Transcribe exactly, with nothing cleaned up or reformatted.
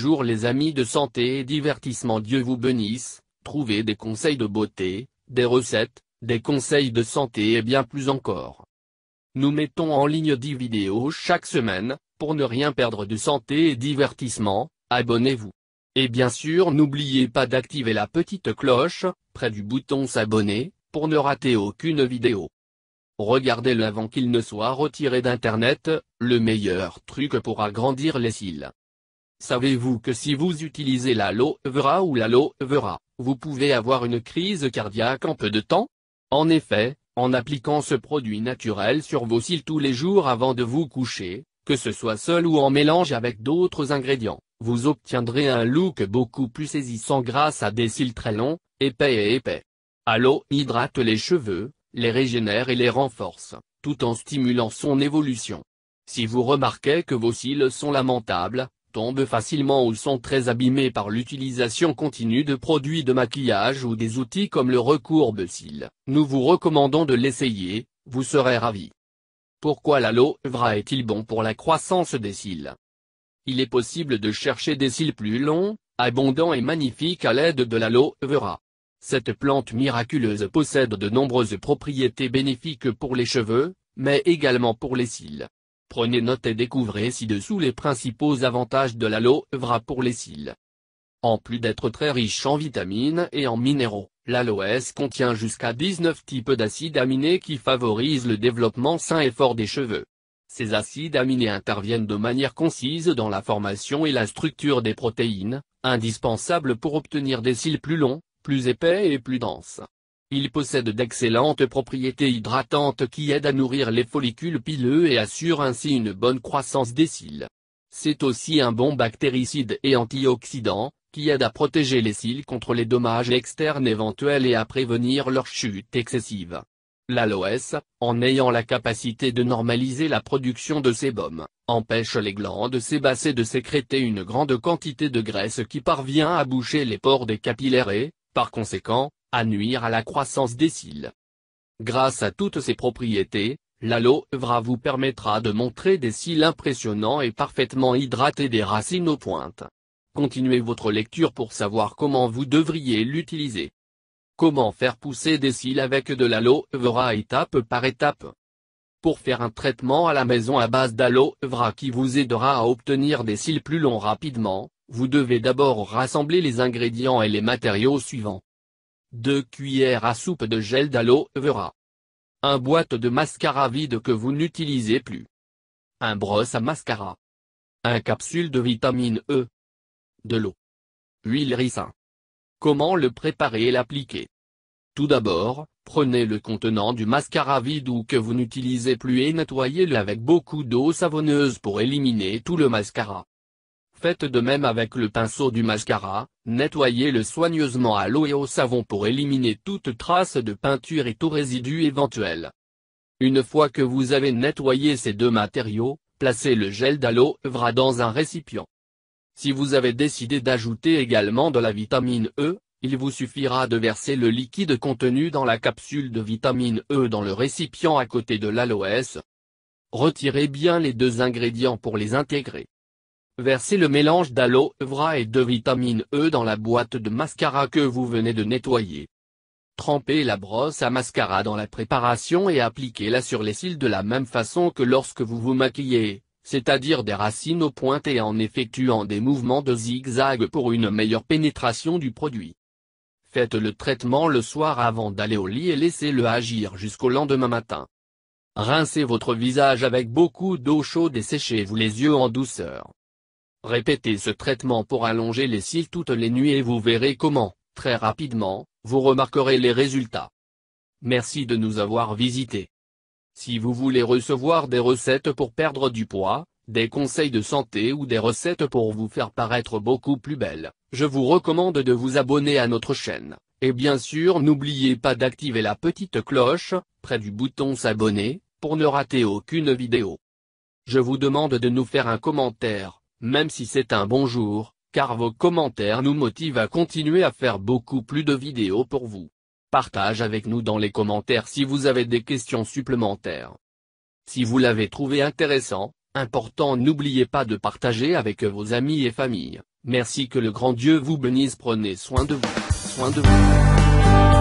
jour les amis de santé et divertissement. Dieu vous bénisse, trouvez des conseils de beauté, des recettes, des conseils de santé et bien plus encore. Nous mettons en ligne dix vidéos chaque semaine, pour ne rien perdre de santé et divertissement, abonnez-vous. Et bien sûr n'oubliez pas d'activer la petite cloche, près du bouton s'abonner, pour ne rater aucune vidéo. Regardez-le avant qu'il ne soit retiré d'Internet, le meilleur truc pour agrandir les cils. Savez-vous que si vous utilisez l'aloe vera ou l'aloe vera, vous pouvez avoir une crise cardiaque en peu de temps? En effet, en appliquant ce produit naturel sur vos cils tous les jours avant de vous coucher, que ce soit seul ou en mélange avec d'autres ingrédients, vous obtiendrez un look beaucoup plus saisissant grâce à des cils très longs, épais et épais. L'aloe hydrate les cheveux, les régénère et les renforce, tout en stimulant son évolution. Si vous remarquez que vos cils sont lamentables, tombent facilement ou sont très abîmés par l'utilisation continue de produits de maquillage ou des outils comme le recourbe-cils, nous vous recommandons de l'essayer, vous serez ravis. Pourquoi l'aloe vera est-il bon pour la croissance des cils? Il est possible de chercher des cils plus longs, abondants et magnifiques à l'aide de l'aloe vera. Cette plante miraculeuse possède de nombreuses propriétés bénéfiques pour les cheveux, mais également pour les cils. Prenez note et découvrez ci-dessous les principaux avantages de l'aloe vera pour les cils. En plus d'être très riche en vitamines et en minéraux, l'aloès contient jusqu'à dix-neuf types d'acides aminés qui favorisent le développement sain et fort des cheveux. Ces acides aminés interviennent de manière concise dans la formation et la structure des protéines, indispensables pour obtenir des cils plus longs, plus épais et plus denses. Il possède d'excellentes propriétés hydratantes qui aident à nourrir les follicules pileux et assurent ainsi une bonne croissance des cils. C'est aussi un bon bactéricide et antioxydant, qui aide à protéger les cils contre les dommages externes éventuels et à prévenir leur chute excessive. L'aloès, en ayant la capacité de normaliser la production de sébum, empêche les glandes sébacées de sécréter une grande quantité de graisse qui parvient à boucher les pores des capillaires et, par conséquent, à nuire à la croissance des cils. Grâce à toutes ces propriétés, l'aloe vera vous permettra de montrer des cils impressionnants et parfaitement hydratés des racines aux pointes. Continuez votre lecture pour savoir comment vous devriez l'utiliser. Comment faire pousser des cils avec de l'aloe vera étape par étape? Pour faire un traitement à la maison à base d'aloe vera qui vous aidera à obtenir des cils plus longs rapidement, vous devez d'abord rassembler les ingrédients et les matériaux suivants. deux cuillères à soupe de gel d'aloe vera. un boîte de mascara vide que vous n'utilisez plus. un brosse à mascara. un capsule de vitamine E. De l'eau. Huile ricin. Comment le préparer et l'appliquer? Tout d'abord, prenez le contenant du mascara vide ou que vous n'utilisez plus et nettoyez-le avec beaucoup d'eau savonneuse pour éliminer tout le mascara. Faites de même avec le pinceau du mascara, nettoyez-le soigneusement à l'eau et au savon pour éliminer toute trace de peinture et tout résidu éventuel. Une fois que vous avez nettoyé ces deux matériaux, placez le gel d'aloe vera dans un récipient. Si vous avez décidé d'ajouter également de la vitamine E, il vous suffira de verser le liquide contenu dans la capsule de vitamine E dans le récipient à côté de l'aloès. Retirez bien les deux ingrédients pour les intégrer. Versez le mélange d'aloe vera et de vitamine E dans la boîte de mascara que vous venez de nettoyer. Trempez la brosse à mascara dans la préparation et appliquez-la sur les cils de la même façon que lorsque vous vous maquillez, c'est-à-dire des racines aux pointes et en effectuant des mouvements de zigzag pour une meilleure pénétration du produit. Faites le traitement le soir avant d'aller au lit et laissez-le agir jusqu'au lendemain matin. Rincez votre visage avec beaucoup d'eau chaude et séchez-vous les yeux en douceur. Répétez ce traitement pour allonger les cils toutes les nuits et vous verrez comment, très rapidement, vous remarquerez les résultats. Merci de nous avoir visités. Si vous voulez recevoir des recettes pour perdre du poids, des conseils de santé ou des recettes pour vous faire paraître beaucoup plus belle, je vous recommande de vous abonner à notre chaîne, et bien sûr n'oubliez pas d'activer la petite cloche, près du bouton s'abonner, pour ne rater aucune vidéo. Je vous demande de nous faire un commentaire, même si c'est un bon jour, car vos commentaires nous motivent à continuer à faire beaucoup plus de vidéos pour vous. Partagez avec nous dans les commentaires si vous avez des questions supplémentaires. Si vous l'avez trouvé intéressant, important, n'oubliez pas de partager avec vos amis et familles, Merci, que le grand Dieu vous bénisse, prenez soin de vous, soin de vous.